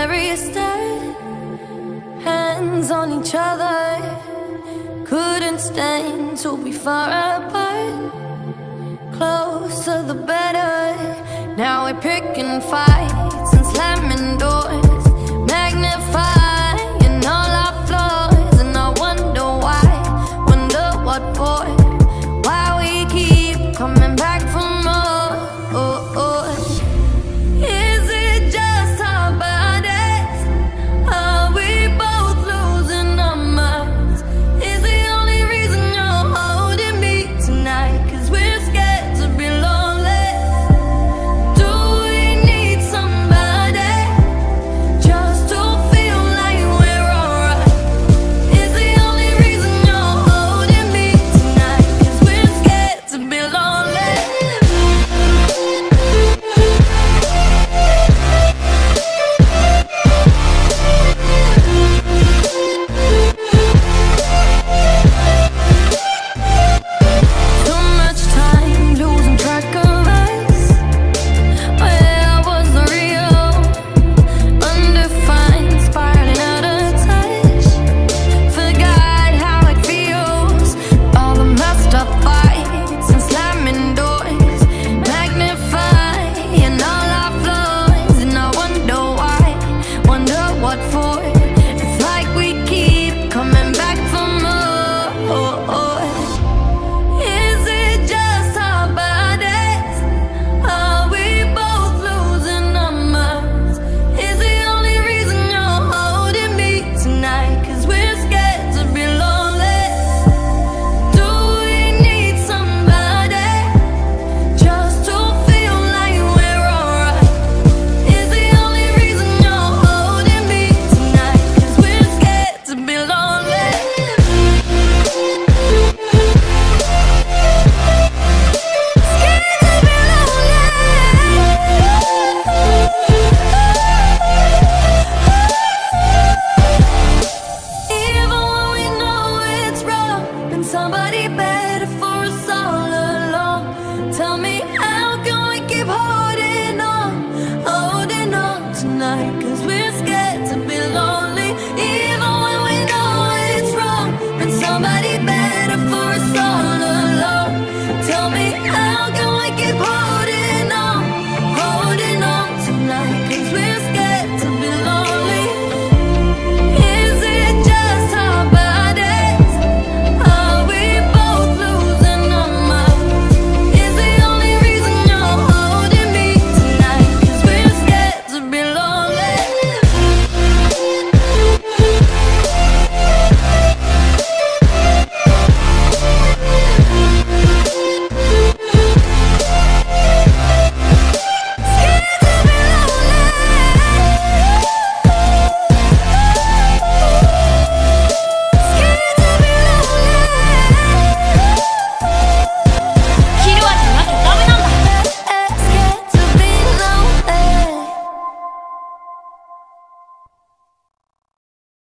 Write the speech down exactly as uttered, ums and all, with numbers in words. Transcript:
wherever you stood, hands on each other, couldn't stand to be far apart. Closer the better. Now we're picking fights and slamming doors, magnifying all our flaws, and I wonder why, wonder what for, why we keep coming back for more. Oh, oh. Somebody better for